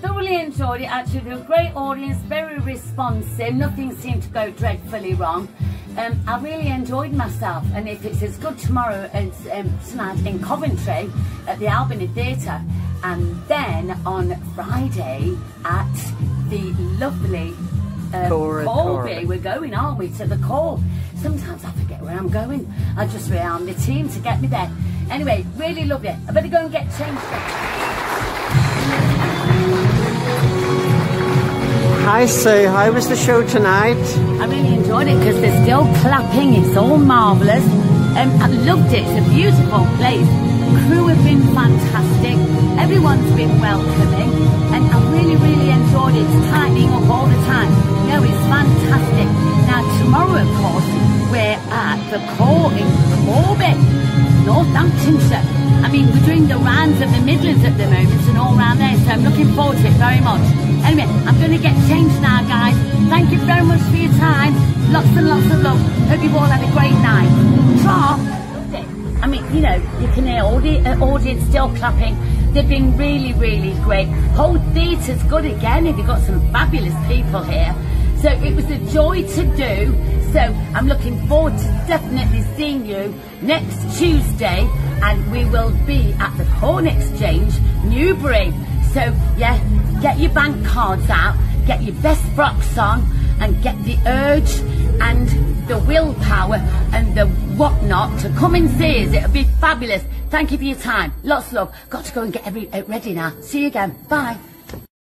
Thoroughly enjoyed it, actually. They were a great audience, very responsive, nothing seemed to go dreadfully wrong. I really enjoyed myself, and if it's as good tomorrow as tonight in Coventry at the Albany Theatre, and then on Friday at the lovely Corby, we're going, aren't we, to the Corb. Sometimes I forget where I'm going. I just rearm the team to get me there. Anyway, really lovely. I better go and get changed. Hi Sue, how was the show tonight? I really enjoyed it because they're still clapping. It's all marvellous. I loved it. It's a beautiful place. The crew have been fantastic. Everyone's been welcoming. And I really, really enjoyed it. It's tightening up all the time. No, it's fantastic. Now, tomorrow, of course, we're at the Corn in Corby, Northamptonshire. I mean, we're doing the rounds of the Midlands at the moment and all round there, so I'm looking forward to it very much. Anyway, I'm going to get changed now, guys. Thank you very much for your time. Lots and lots of love. Hope you've all had a great night. I mean, you know, you can hear all the audience still clapping. They've been really, really great. Whole theatre's good again. They've got some fabulous people here. So it was a joy to do. So I'm looking forward to definitely seeing you next Tuesday, and we will be at the Corn Exchange Newbury. So yeah, get your bank cards out, get your best frocks on, and get the urge and the willpower and the whatnot to come and see us. It'll be fabulous. Thank you for your time. Lots of love. Got to go and get ready now. See you again. Bye.